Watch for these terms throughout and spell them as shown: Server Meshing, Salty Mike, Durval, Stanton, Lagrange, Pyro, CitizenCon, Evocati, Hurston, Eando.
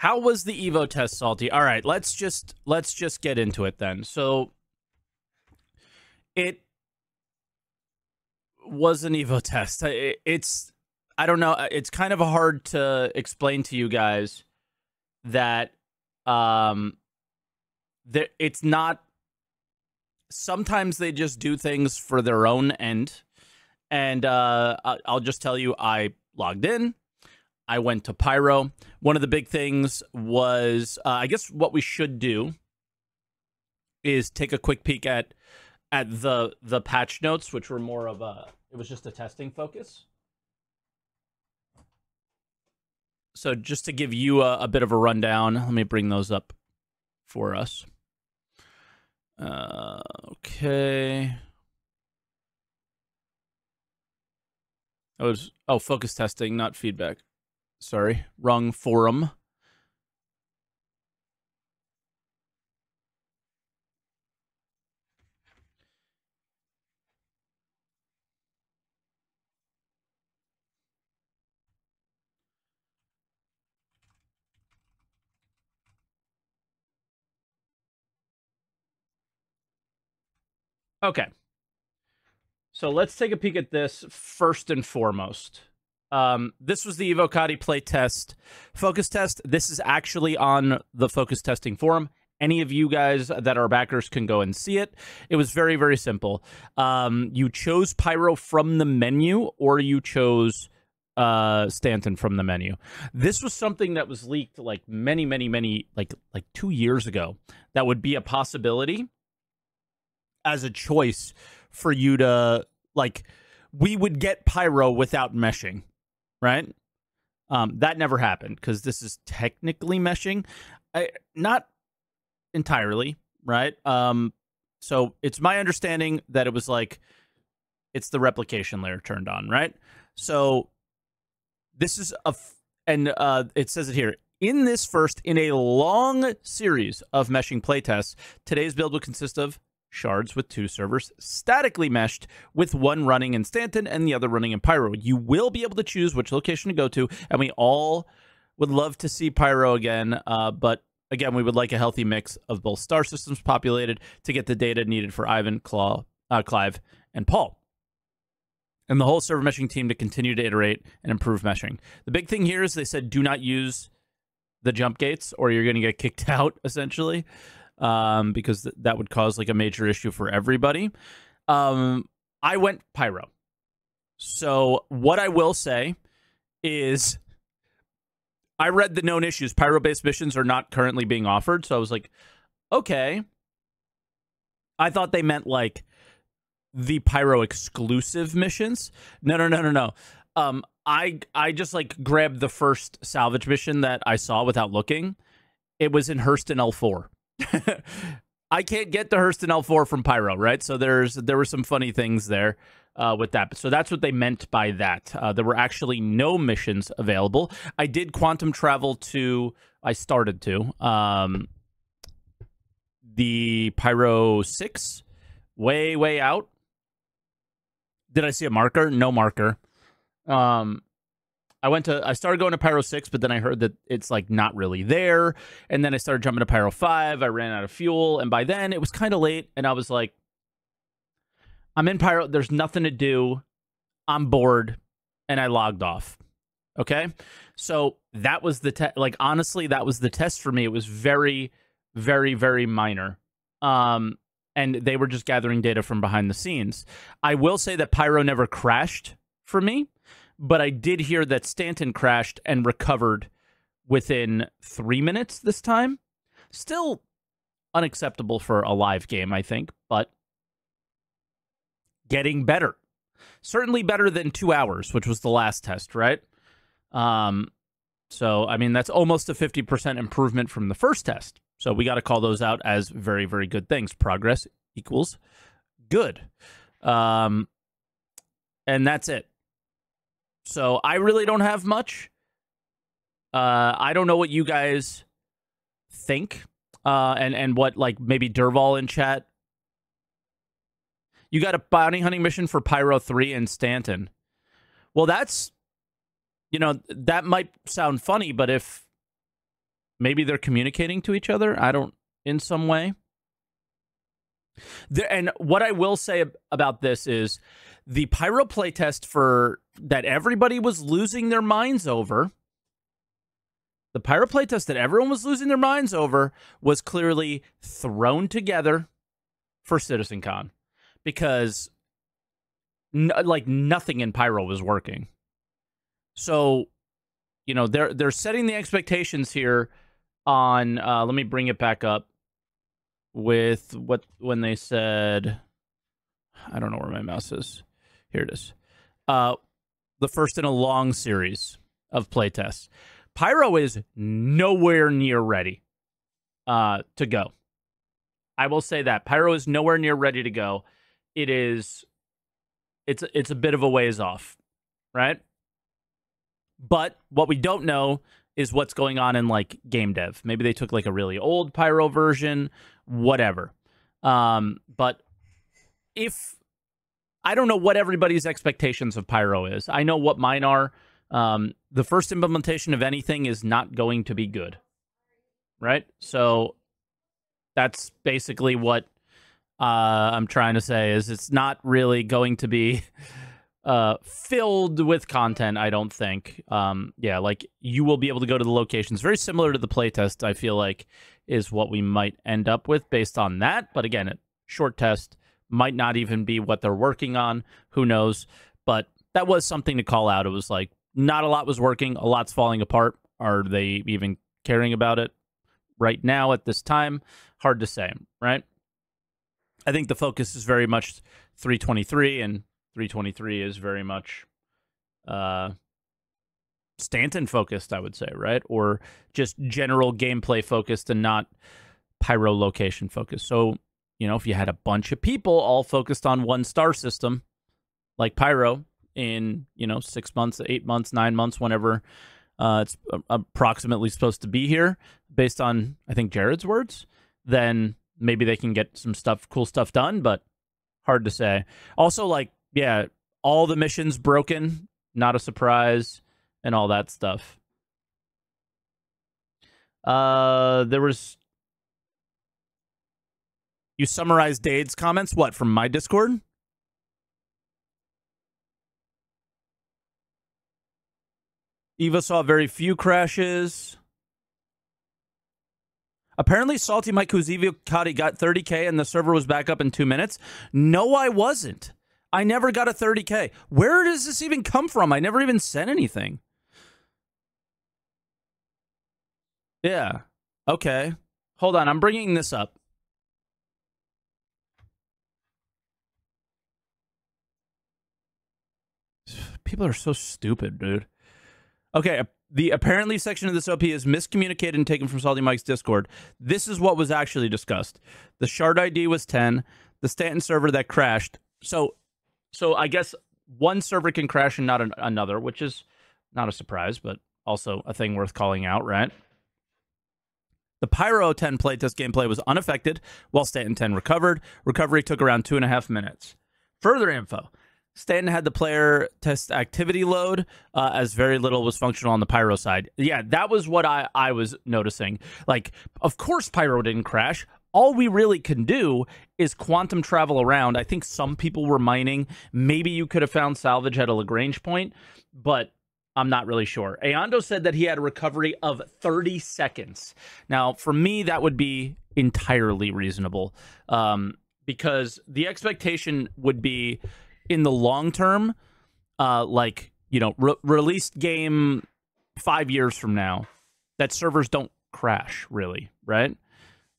How was the Evo test, Salty? All right, let's just get into it then. So it was an Evo test. It's, I don't know, it's kind of hard to explain to you guys that it's not, sometimes they just do things for their own end. And I'll just tell you, I logged in. I went to Pyro. One of the big things was, I guess what we should do is take a quick peek at the patch notes, which were more of a, it was just a testing focus. So just to give you a bit of a rundown, let me bring those up for us. Okay. That was, oh, focus testing, not feedback. Sorry, wrong forum. Okay. So let's take a peek at this first and foremost. This was the Evocati playtest focus test. This is actually on the focus testing forum. Any of you guys that are backers can go and see it. It was very, very simple. You chose Pyro from the menu, or you chose Stanton from the menu. This was something that was leaked like many, like 2 years ago. That would be a possibility as a choice for you to, like, we would get Pyro without meshing. Right? That never happened because this is technically meshing. Not entirely, right? So it's my understanding that it was like, it's the replication layer turned on, right? So this is a, it says it here. In this first in a long series of meshing playtests, today's build will consist of shards with two servers statically meshed, with one running in Stanton and the other running in Pyro. You will be able to choose which location to go to, and we all would love to see Pyro again, but again, we would like a healthy mix of both star systems populated to get the data needed for Ivan, Clive, and Paul, and the whole server meshing team to continue to iterate and improve meshing. The big thing here is they said do not use the jump gates or you're going to get kicked out, essentially. Because that would cause like a major issue for everybody. I went Pyro. So what I will say is I read the known issues. Pyro-based missions are not currently being offered. So I was like, okay. I thought they meant like the Pyro exclusive missions. No. I just like grabbed the first salvage mission that I saw without looking. It was in Hurston L4. I can't get to Hurston L4 from Pyro, right? So there were some funny things there with that. So that's what they meant by that. There were actually no missions available. I did quantum travel to, I started to, the Pyro 6, way out. Did I see a marker? No marker. I started going to Pyro 6, but then I heard that it's like not really there. And then I started jumping to Pyro 5. I ran out of fuel. And by then it was kind of late. And I was like, I'm in Pyro. There's nothing to do. I'm bored. And I logged off. Okay. So that was the test. Like, honestly, that was the test for me. It was very, very, very minor. And they were just gathering data from behind the scenes. I will say that Pyro never crashed for me. But I did hear that Stanton crashed and recovered within 3 minutes this time. Still unacceptable for a live game, I think, but getting better. Certainly better than 2 hours, which was the last test, right? So, I mean, that's almost a 50% improvement from the first test. So we got to call those out as very, very good things. Progress equals good. And that's it. So I really don't have much. I don't know what you guys think, and what, like, maybe Durval in chat. You got a bounty hunting mission for Pyro 3 and Stanton. Well, that's, you know, that might sound funny, but if Maybe they're communicating to each other. I don't, in some way. And what I will say about this is the Pyro playtest for that everybody was losing their minds over. The Pyro playtest that everyone was losing their minds over was clearly thrown together for CitizenCon because like nothing in Pyro was working. So, you know, they're setting the expectations here on, let me bring it back up with what, when they said, I don't know where my mouse is. Here it is. The first in a long series of playtests. Pyro is nowhere near ready to go. I will say that. Pyro is nowhere near ready to go. It's a bit of a ways off, right? But what we don't know is what's going on in, like, game dev. Maybe they took, like, a really old Pyro version, whatever. But if... I don't know what everybody's expectations of Pyro is. I know what mine are. The first implementation of anything is not going to be good, right? So that's basically what I'm trying to say is it's not really going to be... filled with content, I don't think. Yeah, like, you will be able to go to the locations. Very similar to the playtest, I feel like, is what we might end up with based on that. But again, a short test might not even be what they're working on. Who knows? But that was something to call out. It was like, not a lot was working. A lot's falling apart. Are they even caring about it right now at this time? Hard to say, right? I think the focus is very much 323 and 323 is very much Stanton focused, I would say, right? Or just general gameplay focused and not Pyro location focused. So, you know, if you had a bunch of people all focused on one star system like Pyro in, you know, 6 months, 8 months, 9 months, whenever it's approximately supposed to be here, based on, I think, Jared's words, then maybe they can get some stuff, cool stuff done, but hard to say. Also, like, yeah, all the missions broken, not a surprise, and all that stuff. There was... You summarized Dade's comments, what, from my Discord? Eva saw very few crashes. Apparently, Salty Mike, who's Evocati, got 30K and the server was back up in 2 minutes. No, I wasn't. I never got a 30K. Where does this even come from? I never even sent anything. Yeah. Okay. Hold on. I'm bringing this up. People are so stupid, dude. Okay. The apparently section of this OP is miscommunicated and taken from Salty Mike's Discord. This is what was actually discussed. The shard ID was 10. The Stanton server that crashed. So I guess one server can crash and not another, which is not a surprise, but also a thing worth calling out, right? The Pyro 10 playtest gameplay was unaffected, while Stanton 10 recovered. Recovery took around 2.5 minutes. Further info. Stanton had the player test activity load, as very little was functional on the Pyro side. Yeah, that was what I was noticing. Like, of course Pyro didn't crash. All we really can do is quantum travel around. I think some people were mining. Maybe you could have found salvage at a Lagrange point, but I'm not really sure. Eando said that he had a recovery of 30 seconds. Now, for me, that would be entirely reasonable because the expectation would be in the long term, like, you know, released game 5 years from now, that servers don't crash really, right?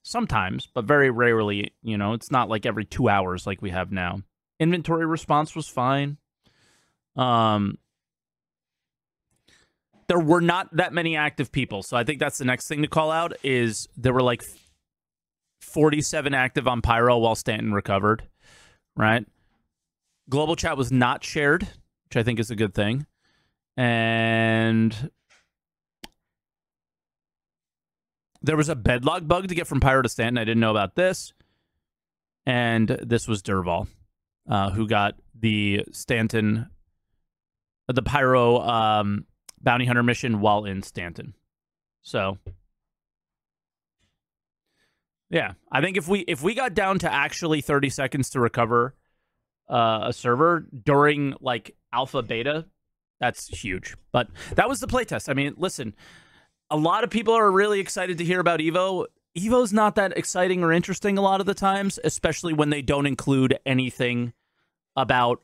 Sometimes, but very rarely, you know, it's not like every 2 hours like we have now. Inventory response was fine. There were not that many active people. So I think that's the next thing to call out is there were like 47 active on Pyro while Stanton recovered, right? Global chat was not shared, which I think is a good thing. And... there was a bedlog bug to get from Pyro to Stanton. I didn't know about this. And this was Durval, who got the Stanton, the Pyro bounty hunter mission while in Stanton. So Yeah, I think if we got down to actually 30 seconds to recover a server during like alpha beta, that's huge. But that was the playtest. I mean, listen, a lot of people are really excited to hear about Evo. Evo's not that exciting or interesting a lot of the times, especially when they don't include anything about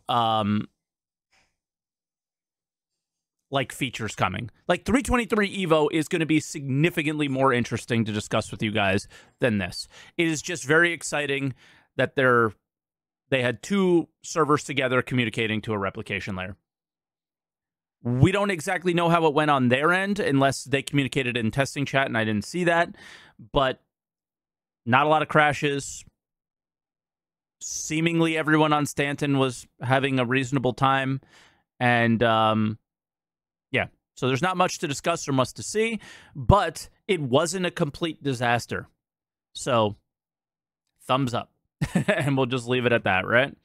like features coming. Like 323 Evo is going to be significantly more interesting to discuss with you guys than this. It is just very exciting that they had two servers together communicating to a replication layer. We don't exactly know how it went on their end unless they communicated in testing chat and I didn't see that, but not a lot of crashes. Seemingly everyone on Stanton was having a reasonable time, and yeah, so there's not much to discuss or much to see, but it wasn't a complete disaster. So thumbs up, and we'll just leave it at that, right?